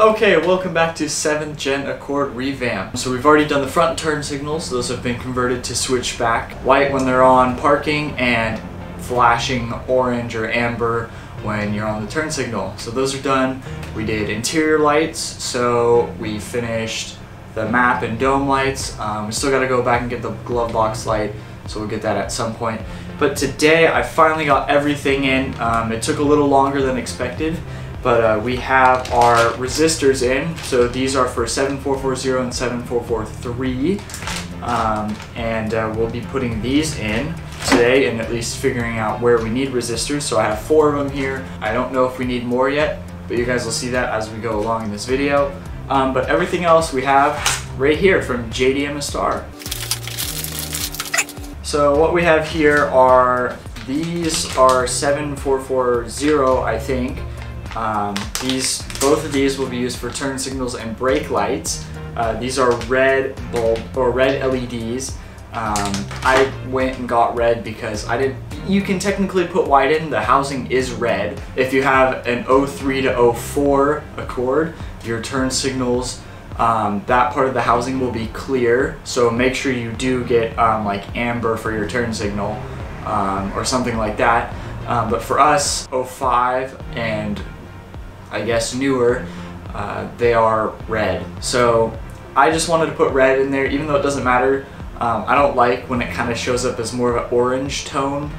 Okay, welcome back to 7th Gen Accord Revamp. So we've already done the front turn signals. Those have been converted to switchback. White when they're on parking and flashing orange or amber when you're on the turn signal. So those are done. We did interior lights, so we finished the map and dome lights. We still gotta go back and get the glove box light, so we'll get that at some point. But today I finally got everything in. It took a little longer than expected. But we have our resistors in, so these are for 7440 and 7443, and we'll be putting these in today and at least figuring out where we need resistors. So I have 4 of them here. I don't know if we need more yet, but you guys will see that as we go along in this video. But everything else we have right here from JDM ASTAR. So what we have here are, these are 7440, I think. Both of these will be used for turn signals and brake lights. These are red LEDs. I went and got red because I didn't. You can technically put white in. The housing is red. If you have an 03 to 04 Accord, your turn signals, that part of the housing will be clear. So make sure you do get like amber for your turn signal or something like that. But for us, 05 and I guess newer, they are red. So I just wanted to put red in there, even though it doesn't matter. I don't like when it kind of shows up as more of an orange tone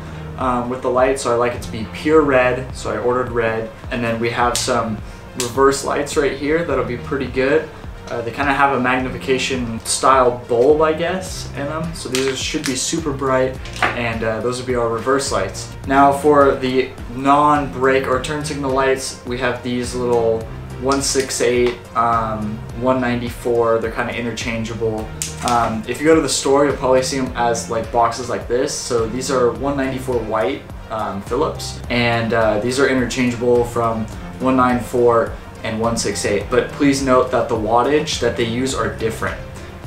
with the light, so I like it to be pure red, so I ordered red. And then we have some reverse lights right here that'll be pretty good. They kind of have a magnification style bulb, I guess, in them. So these should be super bright, and those would be our reverse lights. Now for the non-brake or turn signal lights, we have these little 168, 194. They're kind of interchangeable. If you go to the store, you'll probably see them as like boxes like this. So these are 194 white Philips, and these are interchangeable from 194 and 168, but please note that the wattage that they use are different,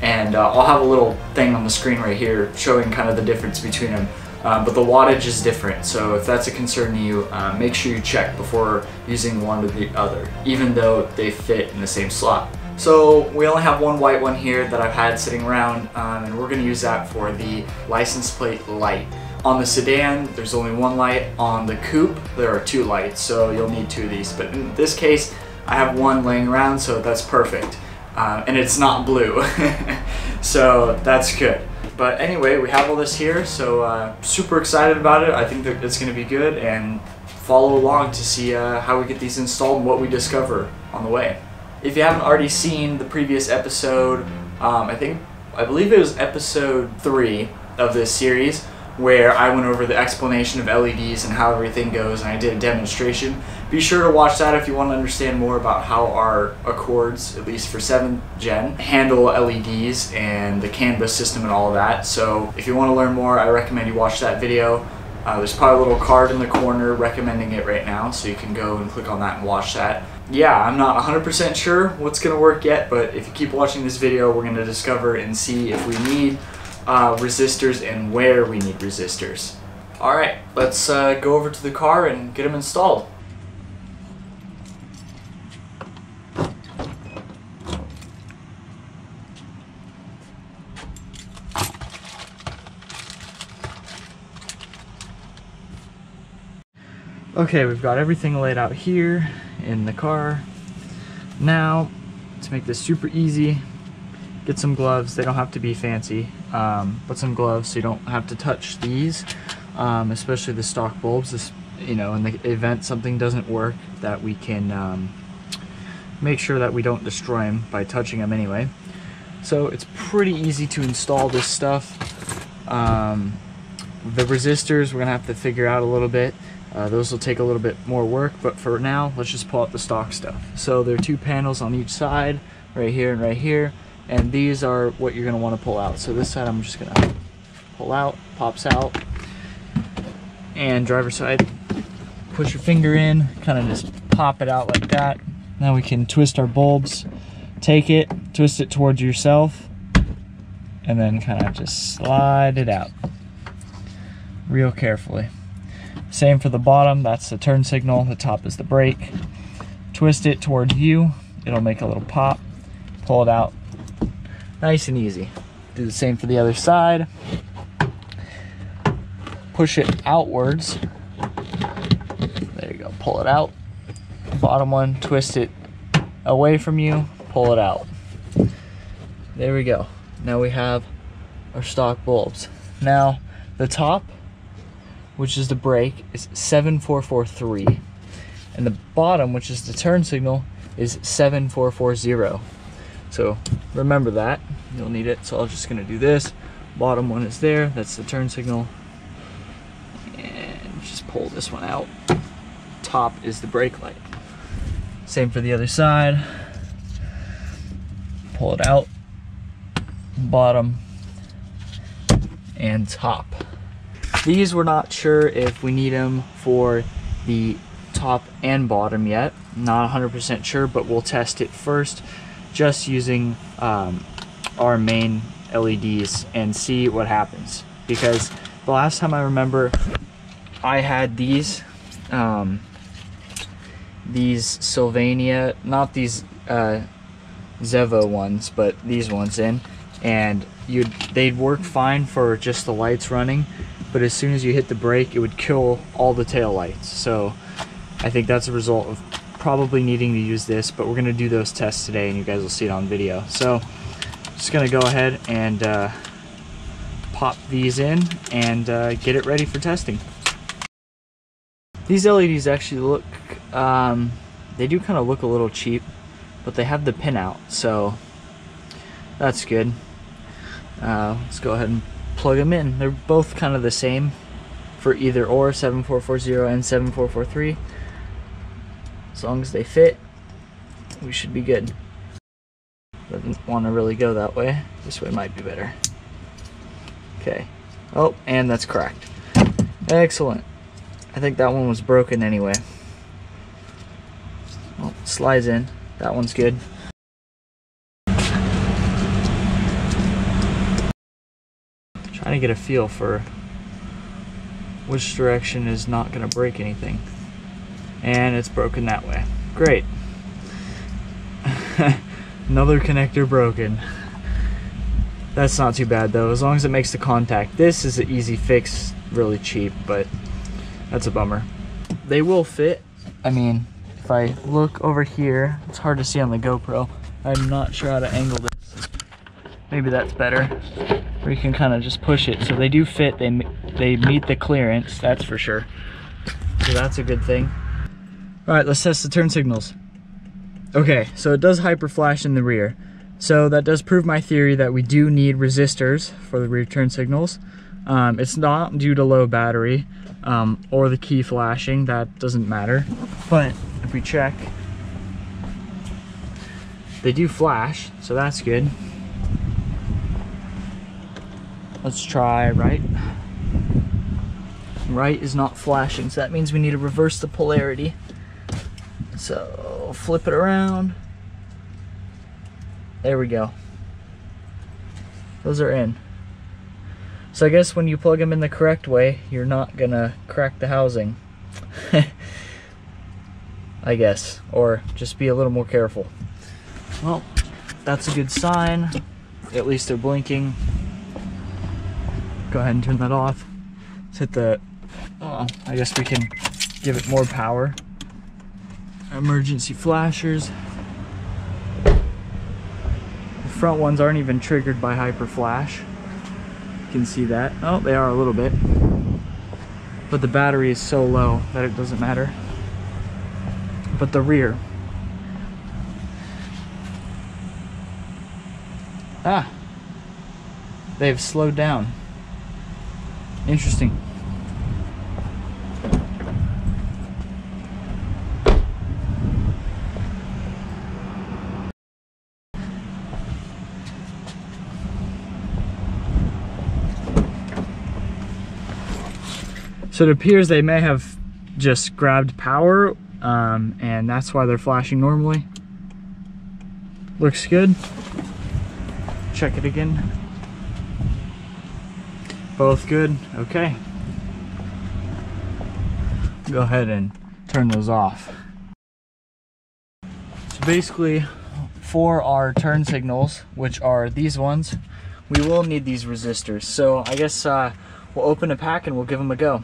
and I'll have a little thing on the screen right here showing kind of the difference between them, but the wattage is different, so if that's a concern to you, make sure you check before using one or the other, even though they fit in the same slot. So we only have one white one here that I've had sitting around, and we're gonna use that for the license plate light. On the sedan, there's only one light. On the coupe, there are 2 lights, so you'll need 2 of these, but in this case, I have one laying around, so that's perfect. And it's not blue, so that's good. But anyway, we have all this here, so super excited about it. I think that it's gonna be good, and follow along to see how we get these installed and what we discover on the way. If you haven't already seen the previous episode, I believe it was episode 3 of this series, where I went over the explanation of LEDs and how everything goes, and I did a demonstration. Be sure to watch that if you want to understand more about how our Accords, at least for 7th Gen, handle LEDs and the CAN bus system and all of that. So if you want to learn more, I recommend you watch that video. There's probably a little card in the corner recommending it right now, so you can go and click on that and watch that. Yeah, I'm not 100% sure what's going to work yet, but if you keep watching this video, we're going to discover and see if we need resistors and where we need resistors. Alright, let's go over to the car and get them installed. Okay, we've got everything laid out here in the car. Now, to make this super easy, get some gloves. They don't have to be fancy, but some gloves so you don't have to touch these, especially the stock bulbs. This, you know, in the event something doesn't work, that we can make sure that we don't destroy them by touching them anyway. So it's pretty easy to install this stuff. The resistors we're gonna have to figure out a little bit. Those will take a little bit more work, but for now, let's just pull out the stock stuff. So there are 2 panels on each side, right here and right here. And these are what you're going to want to pull out. So this side I'm just going to pull out, pops out. And driver's side, push your finger in, kind of just pop it out like that. Now we can twist our bulbs, take it, twist it towards yourself, and then kind of just slide it out real carefully. Same for the bottom, that's the turn signal, the top is the brake. Twist it towards you, it'll make a little pop. Pull it out, nice and easy. Do the same for the other side. Push it outwards. There you go, pull it out. Bottom one, twist it away from you, pull it out. There we go. Now we have our stock bulbs. Now the top, which is the brake, is 7443. And the bottom, which is the turn signal, is 7440. So remember that, you'll need it. So I'm just gonna do this. Bottom one is there, that's the turn signal. And just pull this one out. Top is the brake light. Same for the other side. Pull it out, bottom and top. These we're not sure if we need them for the top and bottom yet. Not 100% sure, but we'll test it first just using our main LEDs and see what happens. Because the last time I remember, I had these Sylvania, not these Zevo ones, but these ones in, and they'd work fine for just the lights running, but as soon as you hit the brake, it would kill all the tail lights. So I think that's a result of probably needing to use this, but we're gonna do those tests today and you guys will see it on video. So just gonna go ahead and pop these in and get it ready for testing. These LEDs actually look, they do kind of look a little cheap, but they have the pin out, so that's good. Let's go ahead and plug them in. They're both kind of the same for either or, 7440 and 7443. As long as they fit, we should be good. Doesn't want to really go that way. This way might be better. Okay. Oh, and that's cracked. Excellent. I think that one was broken anyway. Well, it slides in. That one's good. Trying to get a feel for which direction is not going to break anything. And it's broken that way. Great. Another connector broken. That's not too bad though, as long as it makes the contact. This is an easy fix, really cheap, but that's a bummer. They will fit. I mean, if I look over here, it's hard to see on the GoPro. I'm not sure how to angle this. Maybe that's better. Where you can kind of just push it. So they do fit, they meet the clearance, that's for sure. So that's a good thing. All right, let's test the turn signals. Okay, so it does hyper flash in the rear. So that does prove my theory that we do need resistors for the rear turn signals. It's not due to low battery or the key flashing, that doesn't matter. But if we check, they do flash, so that's good. Let's try right. Right is not flashing, so that means we need to reverse the polarity. So flip it around. There we go. Those are in. So I guess when you plug them in the correct way, you're not gonna crack the housing. I guess, or just be a little more careful. Well, that's a good sign. At least they're blinking. Go ahead and turn that off. Let's hit the, I guess we can give it more power. Emergency flashers. The front ones aren't even triggered by hyper flash. You can see that. Oh, they are a little bit. But the battery is so low that it doesn't matter. But the rear. Ah, they've slowed down. Interesting. So it appears they may have just grabbed power, and that's why they're flashing normally. Looks good. Check it again. Both good. Okay. Go ahead and turn those off. So basically, for our turn signals, which are these ones, we will need these resistors. So I guess we'll open a pack and we'll give them a go.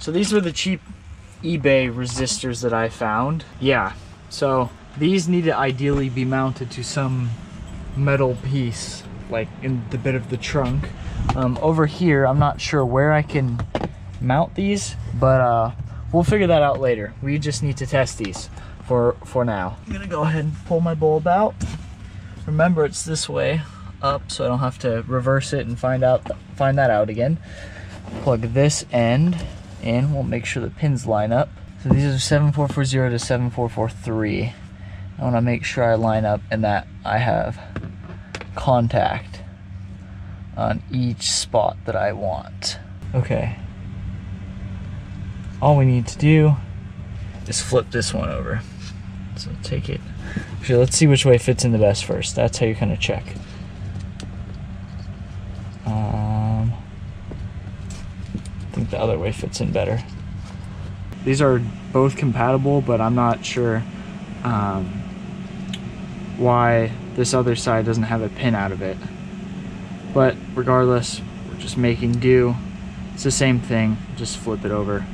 So these are the cheap eBay resistors that I found. Yeah, so these need to ideally be mounted to some metal piece, like in the bit of the trunk. Over here, I'm not sure where I can mount these, but we'll figure that out later. We just need to test these for now. I'm gonna go ahead and pull my bulb out. Remember, it's this way up, so I don't have to reverse it and find that out again. Plug this end in. We'll make sure the pins line up. So these are 7440 to 7443. I want to make sure I line up and that I have contact on each spot that I want. Okay. All we need to do is flip this one over. So take it. Actually, let's see which way fits in the best first. That's how you're gonna check. I think the other way fits in better. These are both compatible, but I'm not sure why this other side doesn't have a pin out of it. But regardless, we're just making do. It's the same thing, just flip it over.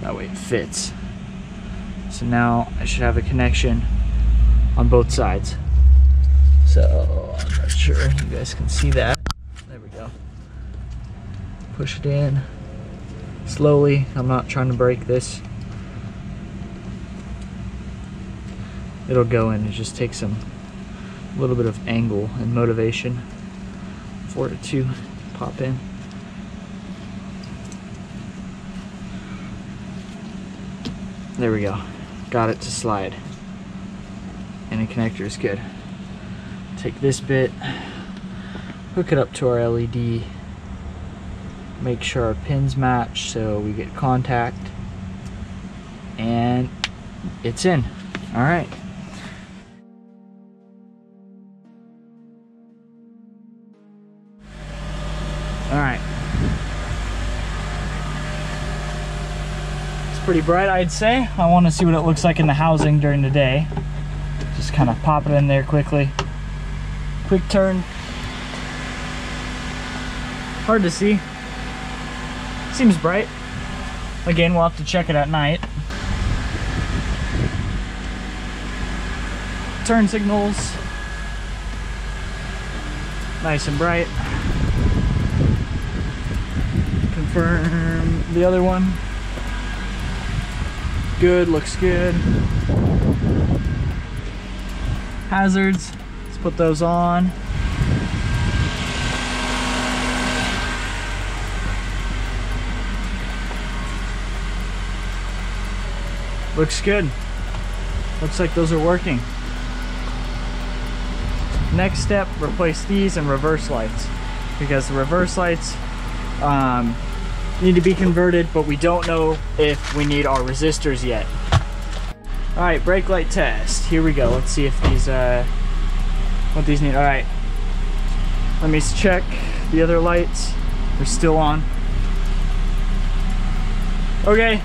That way it fits. So now I should have a connection on both sides. So I'm not sure you guys can see that. There we go. Push it in slowly. I'm not trying to break this. It'll go in. It just takes a little bit of angle and motivation for it to pop in. There we go. Got it to slide. And the connector is good. Take this bit, hook it up to our LED, make sure our pins match so we get contact, and it's in. All right. All right. It's pretty bright, I'd say. I want to see what it looks like in the housing during the day. Just kind of pop it in there quickly. Quick turn. Hard to see. Seems bright. Again, we'll have to check it at night. Turn signals. Nice and bright. Confirm the other one. Good, looks good. Hazards, let's put those on. Looks good. Looks like those are working. Next step, replace these and reverse lights, because the reverse lights need to be converted, but we don't know if we need our resistors yet. All right, brake light test. Here we go. Let's see if these, what these need. All right, let me check the other lights. They're still on. Okay,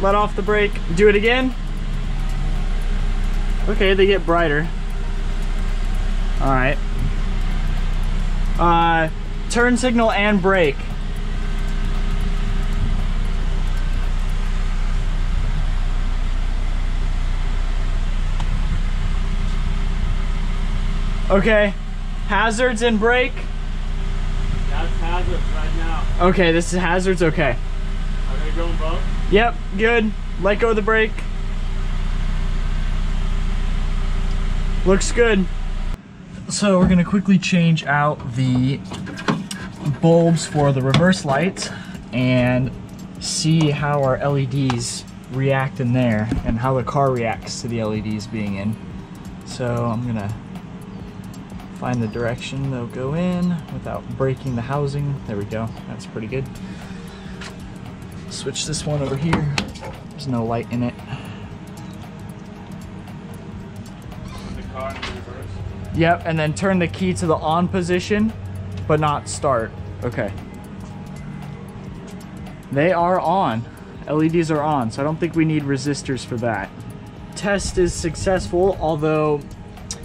let off the brake. Do it again. Okay, they get brighter. All right. Turn signal and brake. Okay, hazards and brake. That's hazards right now. Okay, this is hazards, okay. Are they going both? Yep, good. Let go of the brake. Looks good. So we're gonna quickly change out the bulbs for the reverse lights and see how our LEDs react in there and how the car reacts to the LEDs being in. So I'm gonna find the direction they'll go in without breaking the housing. There we go, that's pretty good. Switch this one over here. There's no light in it. The car in reverse. Yep, and then turn the key to the on position, but not start. Okay. They are on. LEDs are on, so I don't think we need resistors for that. test is successful, although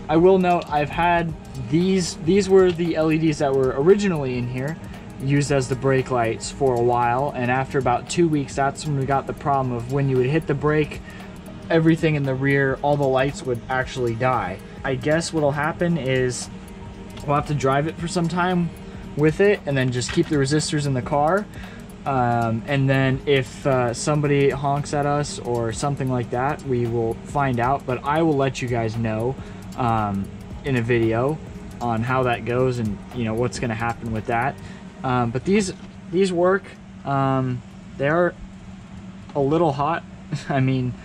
I will note I've had these were the LEDs that were originally in here, used as the brake lights for a while, and after about 2 weeks, that's when we got the problem of when you would hit the brake, everything in the rear, all the lights would actually die. I guess what'll happen is we'll have to drive it for some time with it and then just keep the resistors in the car. And then if somebody honks at us or something like that, we will find out, but I will let you guys know in a video on how that goes and, you know, what's gonna happen with that. But these work. They are a little hot. I mean,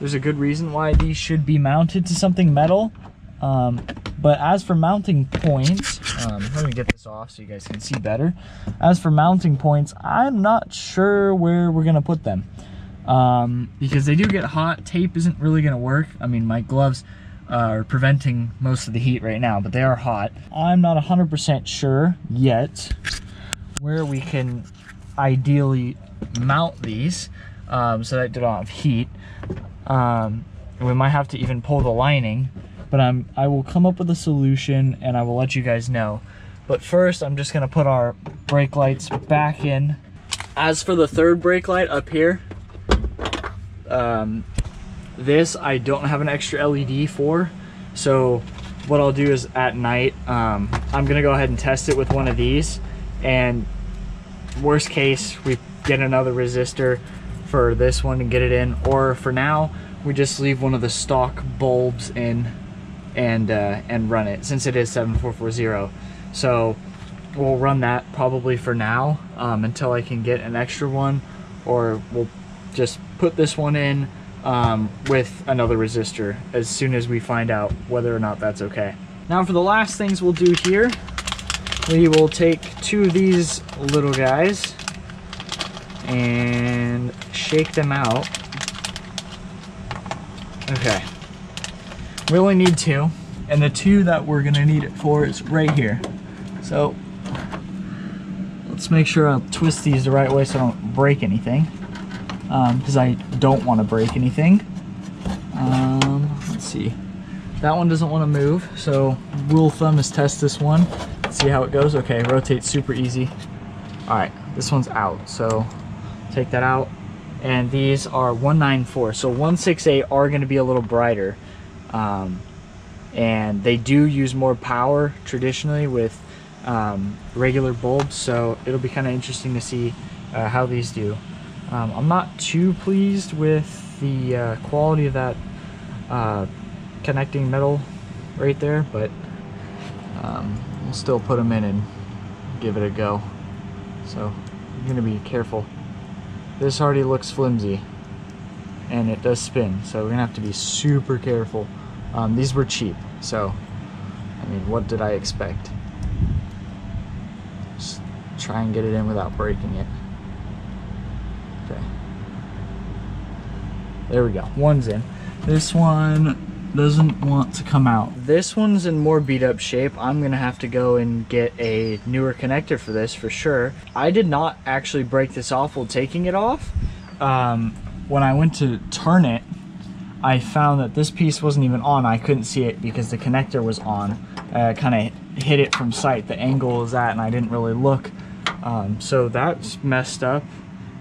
there's a good reason why these should be mounted to something metal. But as for mounting points, let me get this off so you guys can see better. As for mounting points, I'm not sure where we're gonna put them, because they do get hot. Tape isn't really gonna work. I mean, my gloves are preventing most of the heat right now, but they are hot. I'm not 100% sure yet where we can ideally mount these, so that they don't have heat. We might have to even pull the lining, but I will come up with a solution and I will let you guys know. But first, I'm just gonna put our brake lights back in. As for the third brake light up here, this I don't have an extra LED for, so what I'll do is at night, I'm gonna go ahead and test it with one of these, and worst case, we get another resistor for this one and get it in, or for now, we just leave one of the stock bulbs in and run it, since it is 7440. So we'll run that probably for now, until I can get an extra one, or we'll just put this one in with another resistor as soon as we find out whether or not that's okay. Now for the last things we'll do here, we will take two of these little guys and shake them out. Okay, we only need two, and the two that we're gonna need it for is right here. So let's make sure I'll twist these the right way so I don't break anything, because I don't want to break anything. Let's see, that one doesn't want to move, so rule of thumb is test this one, see how it goes. Okay, rotates super easy. All right, this one's out, so take that out. And these are 194, so 168 are going to be a little brighter, and they do use more power traditionally with regular bulbs, so it'll be kind of interesting to see how these do. I'm not too pleased with the quality of that connecting metal right there, but we'll still put them in and give it a go, so I'm going to be careful. This already looks flimsy, and it does spin, so we're gonna have to be super careful. These were cheap, so, I mean, what did I expect? Just try and get it in without breaking it. Okay. There we go, one's in. This one doesn't want to come out. This one's in more beat up shape. I'm gonna have to go and get a newer connector for this for sure. I did not actually break this off while taking it off. When I went to turn it, I found that this piece wasn't even on. I couldn't see it because the connector was on. I kind of hit it from sight, the angle is that, and I didn't really look. So that's messed up.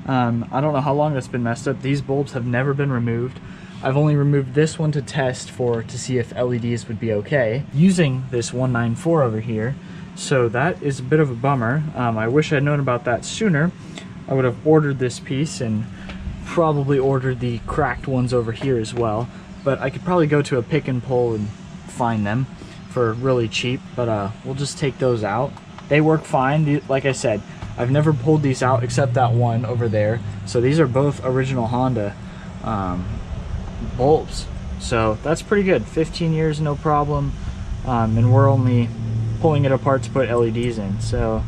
I don't know how long that's been messed up. These bulbs have never been removed. I've only removed this one to test to see if LEDs would be okay using this 194 over here. So that is a bit of a bummer. I wish I'd known about that sooner. I would have ordered this piece and probably ordered the cracked ones over here as well. But I could probably go to a pick and pull and find them for really cheap. But we'll just take those out. They work fine. Like I said, I've never pulled these out except that one over there. So these are both original Honda bulbs, so that's pretty good. 15 years, no problem. And we're only pulling it apart to put LEDs in. So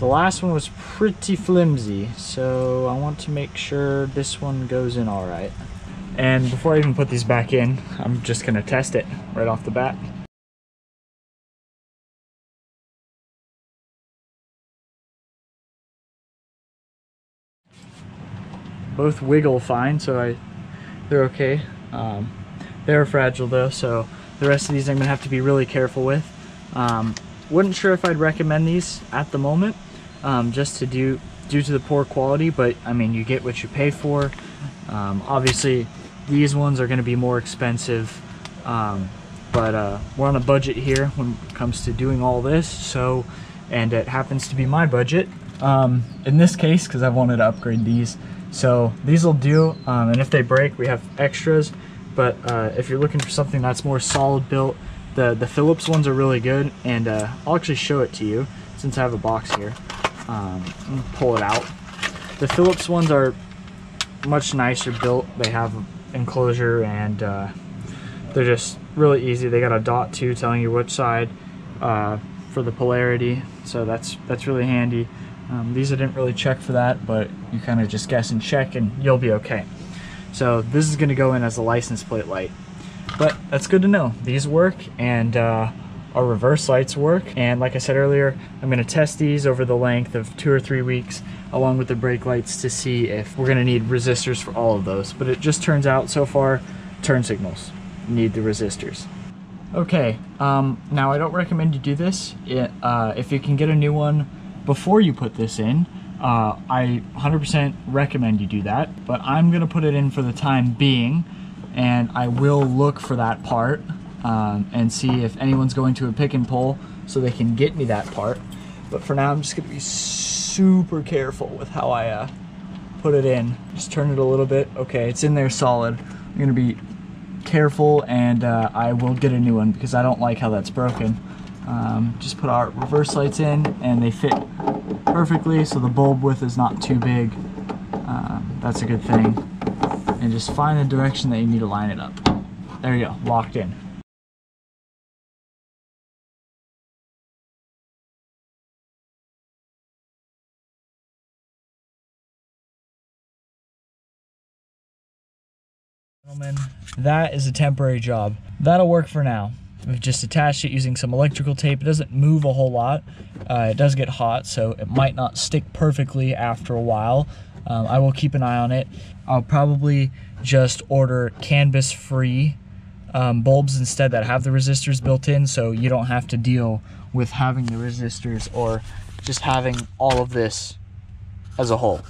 the last one was pretty flimsy, so I want to make sure this one goes in all right. And before I even put these back in, I'm just gonna test it right off the bat. Both wiggle fine, so they're okay. They're fragile though, so the rest of these I'm gonna have to be really careful with. Wasn't sure if I'd recommend these at the moment, just to due to the poor quality, but I mean, you get what you pay for. Obviously these ones are gonna be more expensive, but we're on a budget here when it comes to doing all this, so, and it happens to be my budget in this case, because I wanted to upgrade these. So these will do, and if they break, we have extras. But if you're looking for something that's more solid built, the Philips ones are really good, and I'll actually show it to you since I have a box here. Pull it out. The Philips ones are much nicer built. They have enclosure, and they're just really easy. They got a dot too telling you which side for the polarity, so that's really handy. These I didn't really check for that, but you kind of just guess and check and you'll be okay. So this is going to go in as a license plate light, but that's good to know. These work, and our reverse lights work. And like I said earlier, I'm going to test these over the length of 2 or 3 weeks along with the brake lights to see if we're going to need resistors for all of those. But it just turns out so far, turn signals need the resistors. Okay, now I don't recommend you do this. If you can get a new one before you put this in, I 100% recommend you do that, but I'm gonna put it in for the time being, and I will look for that part and see if anyone's going to a pick and pull so they can get me that part. But for now, I'm just gonna be super careful with how I put it in. Just turn it a little bit. Okay, it's in there solid. I'm gonna be careful, and I will get a new one because I don't like how that's broken. Just put our reverse lights in, and they fit perfectly, so the bulb width is not too big. That's a good thing. And just find the direction that you need to line it up. There you go, locked in. Gentlemen, that is a temporary job. That'll work for now. We've just attached it using some electrical tape. It doesn't move a whole lot. It does get hot, so it might not stick perfectly after a while. I will keep an eye on it. I'll probably just order canvas-free bulbs instead that have the resistors built in, so you don't have to deal with having the resistors or just having all of this as a whole.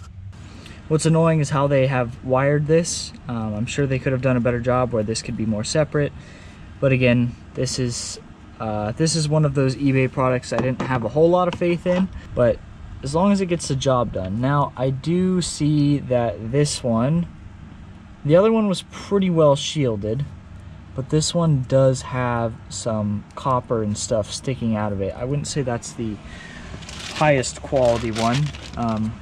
What's annoying is how they have wired this. I'm sure they could have done a better job where this could be more separate. But again, this is one of those eBay products I didn't have a whole lot of faith in, but as long as it gets the job done. Now, I do see that this one, the other one was pretty well shielded, but this one does have some copper and stuff sticking out of it. I wouldn't say that's the highest quality one, and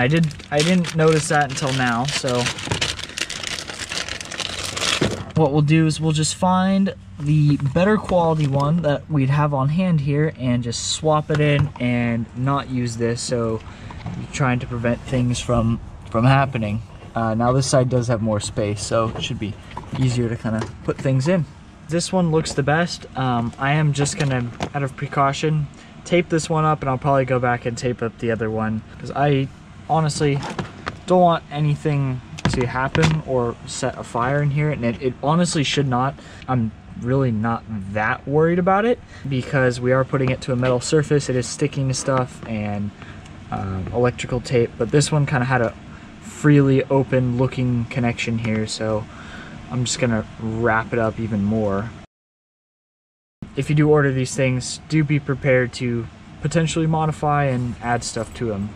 I didn't notice that until now, so. What we'll do is we'll just find the better quality one that we'd have on hand here and just swap it in and not use this, so you're trying to prevent things from happening. Now this side does have more space, so it should be easier to kind of put things in. This one looks the best. I am just gonna, out of precaution, tape this one up, and I'll probably go back and tape up the other one because I honestly don't want anything to happen or set a fire in here, and it honestly should not. I'm really not that worried about it because we are putting it to a metal surface. It is sticking to stuff and electrical tape, but this one kind of had a freely open looking connection here, so I'm just gonna wrap it up even more. If you do order these things, do be prepared to potentially modify and add stuff to them.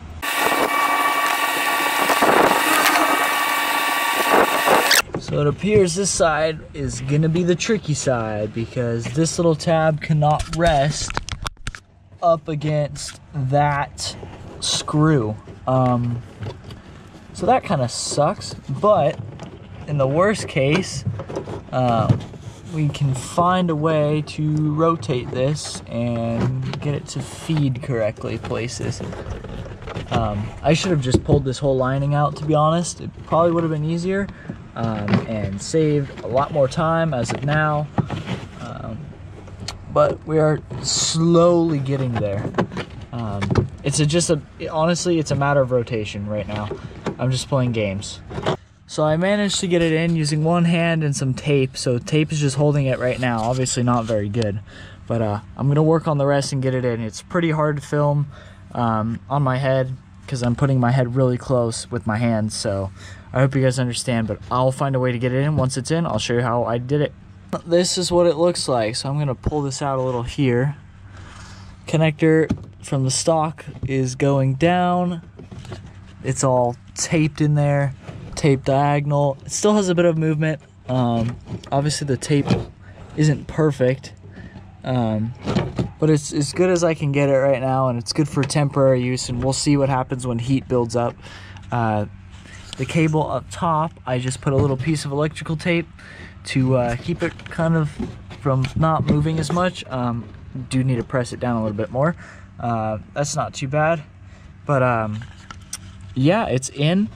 So it appears this side is gonna be the tricky side because this little tab cannot rest up against that screw. So that kind of sucks, but in the worst case, we can find a way to rotate this and get it to feed correctly places. I should have just pulled this whole lining out, to be honest. It probably would have been easier. And saved a lot more time as of now, but we are slowly getting there. Honestly, it's a matter of rotation right now. I'm just playing games. So I managed to get it in using one hand and some tape. So tape is just holding it right now. Obviously not very good, but I'm gonna work on the rest and get it in. It's pretty hard to film on my head because I'm putting my head really close with my hands. So I hope you guys understand, but I'll find a way to get it in. Once it's in, I'll show you how I did it. This is what it looks like. So I'm gonna pull this out a little here. Connector from the stock is going down. It's all taped in there, tape diagonal. It still has a bit of movement. Obviously the tape isn't perfect, but it's as good as I can get it right now, and it's good for temporary use, and we'll see what happens when heat builds up. The cable up top, I just put a little piece of electrical tape to keep it kind of from not moving as much. Do need to press it down a little bit more. That's not too bad, but yeah, it's in.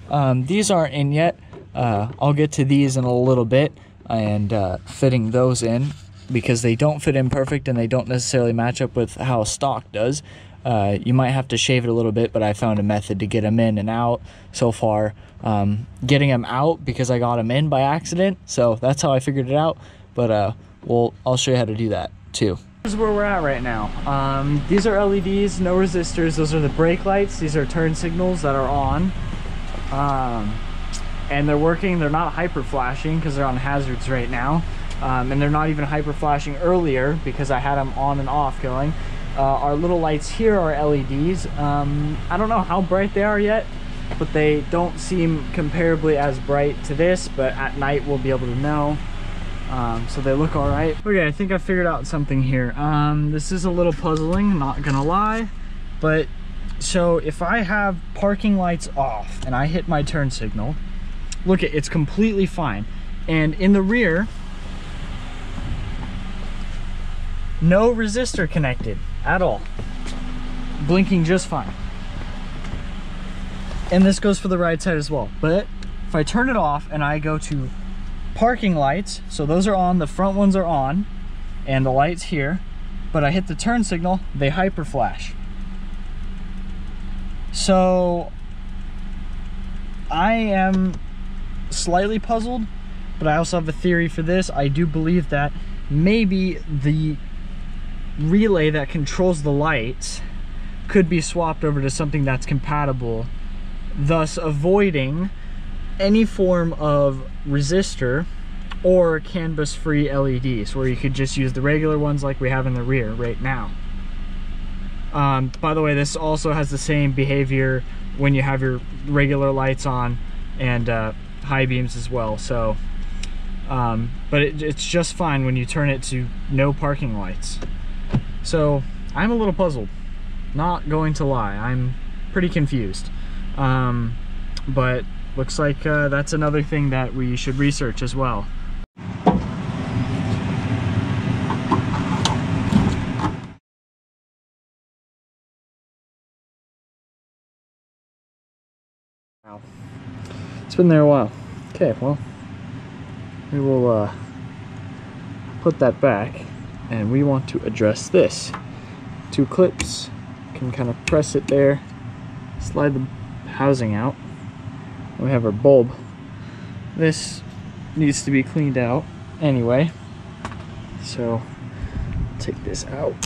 These aren't in yet. I'll get to these in a little bit, and fitting those in, because they don't fit in perfect and they don't necessarily match up with how stock does. You might have to shave it a little bit, but I found a method to get them in and out so far. Getting them out because I got them in by accident, so that's how I figured it out. But I'll show you how to do that too. Here's where we're at right now. These are LEDs, no resistors. Those are the brake lights. These are turn signals that are on, and they're working. They're not hyper flashing because they're on hazards right now, and they're not even hyper flashing earlier because I had them on and off going. Our little lights here are LEDs. I don't know how bright they are yet, but they don't seem comparably as bright to this, but at night we'll be able to know. So they look all right. Okay, I think I figured out something here. This is a little puzzling, not gonna lie, but so if I have parking lights off and I hit my turn signal, look, it's completely fine. And in the rear, no resistor connected at all, blinking just fine. And this goes for the right side as well. But if I turn it off and I go to parking lights, so those are on, the front ones are on, and the lights here, but I hit the turn signal, they hyper flash. So I am slightly puzzled, but I also have a theory for this. I do believe that maybe the relay that controls the lights could be swapped over to something that's compatible, thus avoiding any form of resistor or CAN bus free LEDs, where you could just use the regular ones like we have in the rear right now. By the way, this also has the same behavior when you have your regular lights on, and high beams as well. So but it's just fine when you turn it to no parking lights. So I'm a little puzzled, not going to lie. I'm pretty confused, but looks like that's another thing that we should research as well. Wow. It's been there a while. Okay, well, we will put that back, and we want to address this. Two clips, can kind of press it there, slide the housing out. We have our bulb. This needs to be cleaned out anyway, so take this out.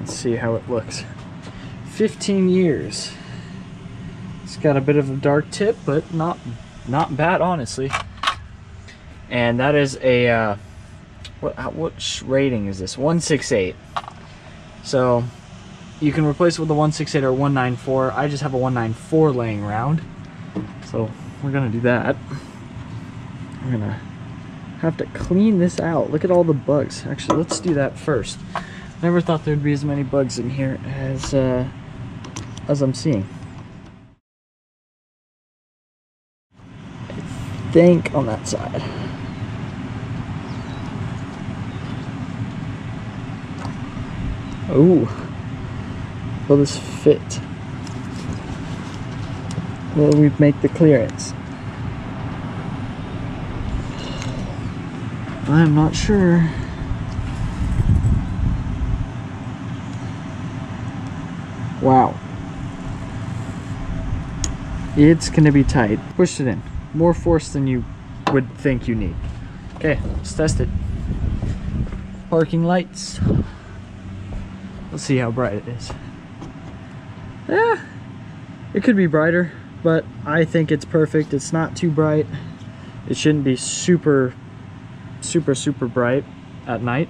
Let's see how it looks. 15 years. It's got a bit of a dark tip, but not bad, honestly. And that is a what rating is this? 168. So you can replace it with a 168 or 194. I just have a 194 laying around, so we're gonna do that. We're gonna have to clean this out. Look at all the bugs. Actually, let's do that first. Never thought there'd be as many bugs in here as I'm seeing. I think on that side. Ooh. Will this fit? Will we make the clearance? I'm not sure. Wow. It's gonna be tight. Push it in. More force than you would think you need. Okay, let's test it. Parking lights. Let's see how bright it is. Yeah, it could be brighter, but I think it's perfect. It's not too bright. It shouldn't be super bright at night.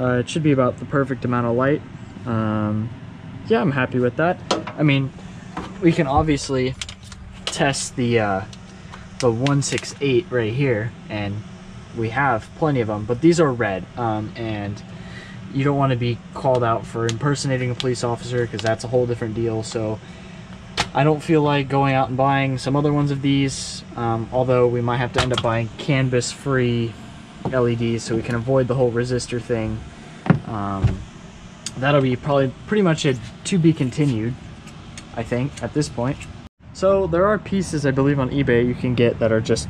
It should be about the perfect amount of light. Yeah, I'm happy with that. I mean, we can obviously test the 168 right here, and we have plenty of them, but these are red, and you don't want to be called out for impersonating a police officer, because that's a whole different deal. So I don't feel like going out and buying some other ones of these, although we might have to end up buying canvas free LEDs so we can avoid the whole resistor thing. That'll be probably pretty much a to be continued, I think, at this point. So there are pieces, I believe, on eBay you can get that are just,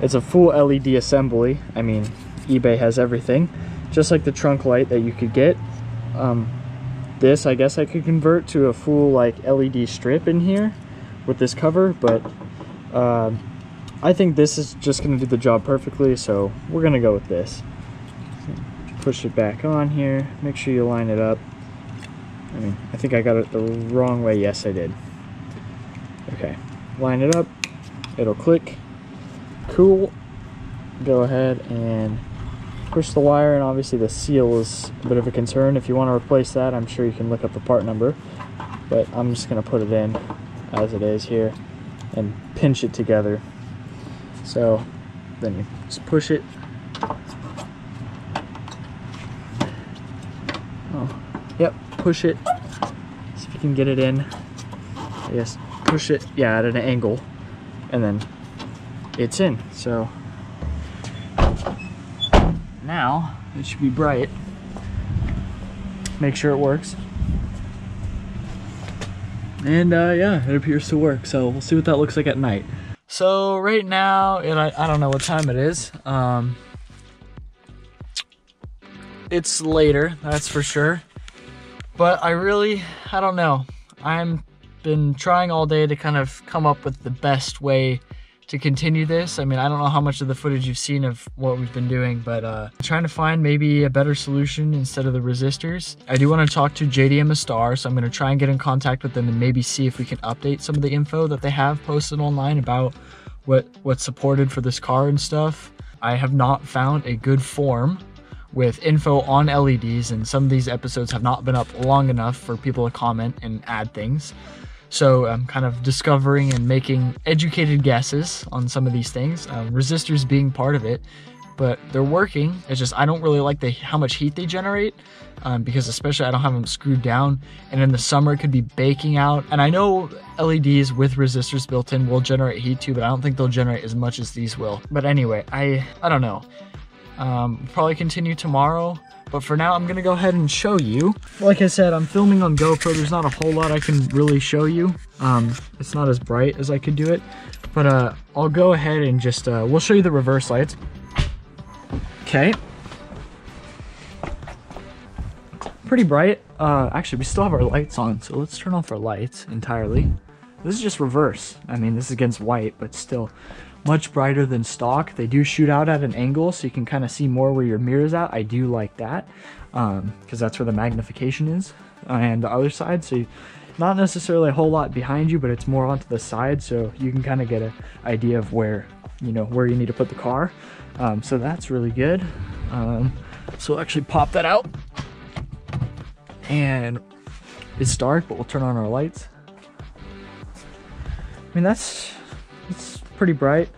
it's a full LED assembly. I mean, eBay has everything, just like the trunk light that you could get. This, I guess I could convert to a full like LED strip in here with this cover, but I think this is just gonna do the job perfectly, so we're gonna go with this. Push it back on here, make sure you line it up. I mean, I think I got it the wrong way. Yes, I did. Okay, line it up, it'll click. Cool. Go ahead and push the wire, and obviously the seal is a bit of a concern. If you want to replace that, I'm sure you can look up the part number, but I'm just going to put it in as it is here and pinch it together. So then you just push it. Oh, yep, push it. See if you can get it in. I guess push it, yeah, at an angle, and then it's in. So now it should be bright. Make sure it works, and yeah, it appears to work, so we'll see what that looks like at night. So right now, and I don't know what time it is. It's later, that's for sure, but I don't know. I've been trying all day to kind of come up with the best way to continue this. I mean, I don't know how much of the footage you've seen of what we've been doing, but trying to find maybe a better solution instead of the resistors. I do want to talk to JDM ASTAR, so I'm going to try and get in contact with them and maybe see if we can update some of the info that they have posted online about what's supported for this car and stuff. I have not found a good form with info on LEDs, and some of these episodes have not been up long enough for people to comment and add things. So I'm kind of discovering and making educated guesses on some of these things, resistors being part of it, but they're working. It's just, I don't really like how much heat they generate, because especially I don't have them screwed down, and in the summer it could be baking out. And I know LEDs with resistors built in will generate heat too, but I don't think they'll generate as much as these will. But anyway, I don't know. Probably continue tomorrow. But for now, I'm gonna go ahead and show you. Like I said, I'm filming on GoPro. There's not a whole lot I can really show you. It's not as bright as I could do it, but I'll go ahead and just, we'll show you the reverse lights. Okay. Pretty bright. Actually, we still have our lights on, so let's turn off our lights entirely. This is just reverse. I mean, this is against white, but still much brighter than stock. They do shoot out at an angle, so you can kind of see more where your mirror's at. I do like that, because that's where the magnification is, and the other side. So not necessarily a whole lot behind you, but it's more onto the side, so you can kind of get an idea of where, you know, where you need to put the car. So that's really good. So we'll actually pop that out, and it's dark, but we'll turn on our lights. I mean, it's pretty bright.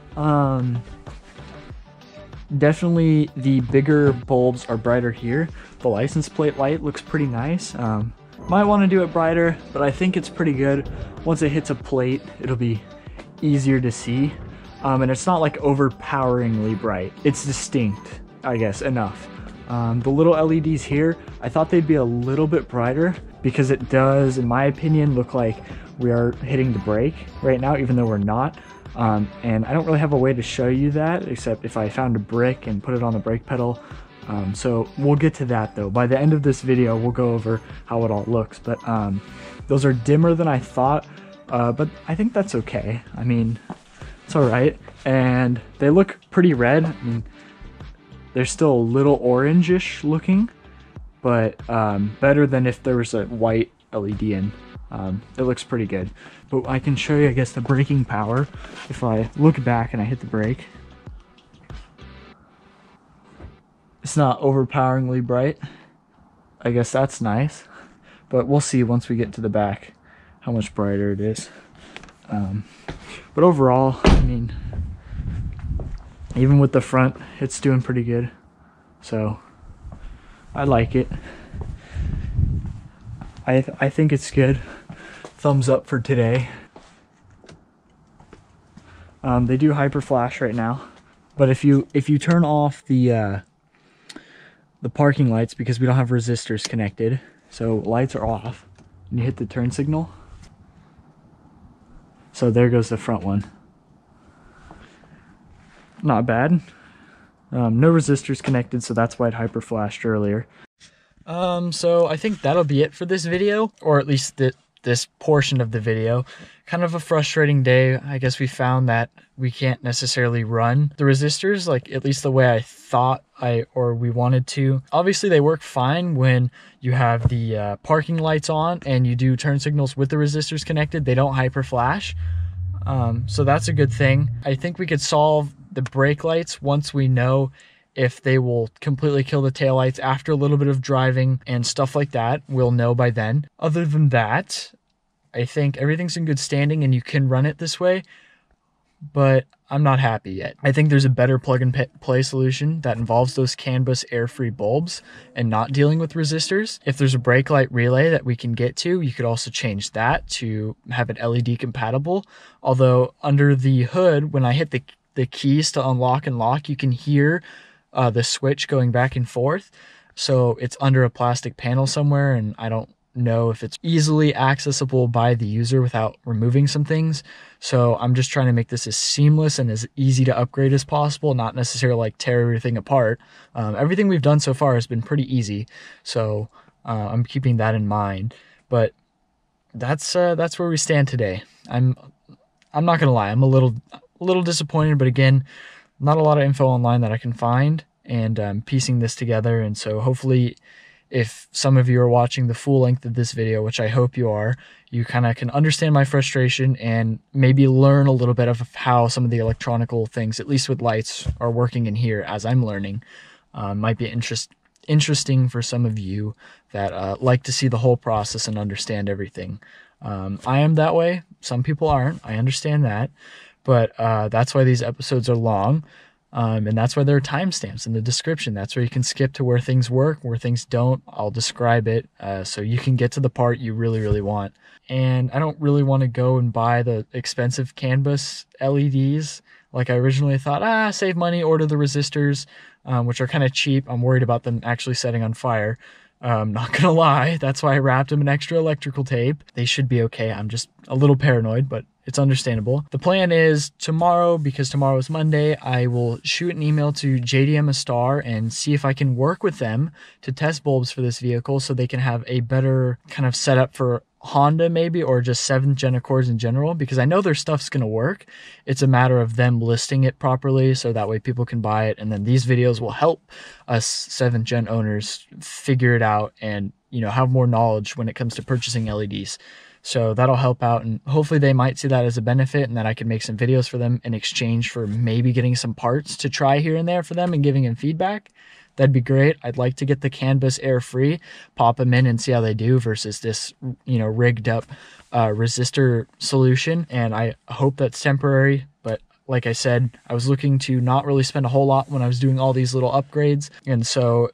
Definitely the bigger bulbs are brighter here. The license plate light looks pretty nice. Might want to do it brighter, but I think it's pretty good. Once it hits a plate, it'll be easier to see. And it's not like overpoweringly bright. It's distinct, I guess, enough. The little LEDs here, I thought they'd be a little bit brighter, because it does, in my opinion, look like we are hitting the brake right now, even though we're not. And I don't really have a way to show you that, except if I found a brick and put it on the brake pedal. So we'll get to that though. By the end of this video, we'll go over how it all looks, but those are dimmer than I thought. but I think that's okay. I mean, it's all right. And they look pretty red. I mean, they're still a little orangish looking, but better than if there was a white LED in. It looks pretty good. But I can show you, I guess, the braking power. If I look back and I hit the brake, it's not overpoweringly bright. I guess that's nice, but we'll see once we get to the back how much brighter it is. But overall, I mean, even with the front, it's doing pretty good. So I like it. I think it's good. Thumbs up for today. They do hyper flash right now, but if you turn off the parking lights, because we don't have resistors connected, so lights are off, and you hit the turn signal. So there goes the front one. Not bad. No resistors connected, so that's why it hyper flashed earlier. So I think that'll be it for this video, or at least this portion of the video. Kind of a frustrating day. I guess we found that we can't necessarily run the resistors, like at least the way I thought we wanted to. Obviously they work fine when you have the parking lights on and you do turn signals with the resistors connected. They don't hyper flash. So that's a good thing. I think we could solve the brake lights once we know if they will completely kill the taillights after a little bit of driving and stuff like that. We'll know by then. Other than that, I think everything's in good standing and you can run it this way, but I'm not happy yet. I think there's a better plug and play solution that involves those CAN bus air-free bulbs and not dealing with resistors. If there's a brake light relay that we can get to, you could also change that to have it LED compatible. Although under the hood, when I hit the keys to unlock and lock, you can hear the switch going back and forth. So it's under a plastic panel somewhere, and I don't know if it's easily accessible by the user without removing some things. So I'm just trying to make this as seamless and as easy to upgrade as possible, not necessarily like tear everything apart. Everything we've done so far has been pretty easy, so I'm keeping that in mind. But that's where we stand today. I'm not gonna lie, I'm a little disappointed, but again, not a lot of info online that I can find, and I'm piecing this together. And so hopefully if some of you are watching the full length of this video, which I hope you are, you kind of can understand my frustration and maybe learn a little bit of how some of the electronical things, at least with lights, are working in here as I'm learning. Might be interesting for some of you that like to see the whole process and understand everything. I am that way. Some people aren't. I understand that. But that's why these episodes are long, and that's why there are timestamps in the description. That's where you can skip to where things work, where things don't. I'll describe it so you can get to the part you really, really want. And I don't really want to go and buy the expensive CAN bus LEDs like I originally thought. Save money, order the resistors, which are kind of cheap. I'm worried about them actually setting on fire. Not gonna lie, that's why I wrapped them in extra electrical tape. They should be okay. I'm just a little paranoid, but it's understandable. The plan is tomorrow, because tomorrow is Monday, I will shoot an email to JDM ASTAR and see if I can work with them to test bulbs for this vehicle so they can have a better kind of setup for Honda maybe, or just 7th Gen Accords in general, because I know their stuff's going to work. It's a matter of them listing it properly so that way people can buy it, and then these videos will help us 7th Gen owners figure it out and, you know, have more knowledge when it comes to purchasing LEDs. So that'll help out, and hopefully they might see that as a benefit, and then I can make some videos for them in exchange for maybe getting some parts to try here and there for them and giving them feedback. That'd be great. I'd like to get the CAN bus air free, pop them in and see how they do versus this, you know, rigged up resistor solution. And I hope that's temporary. But like I said, I was looking to not really spend a whole lot when I was doing all these little upgrades. And so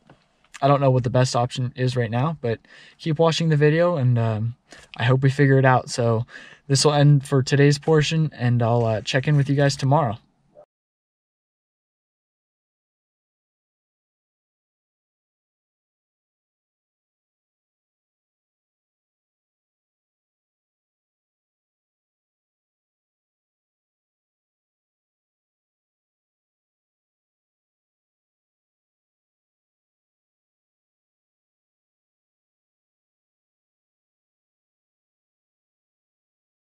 I don't know what the best option is right now, but keep watching the video, and I hope we figure it out. So this will end for today's portion, and I'll check in with you guys tomorrow.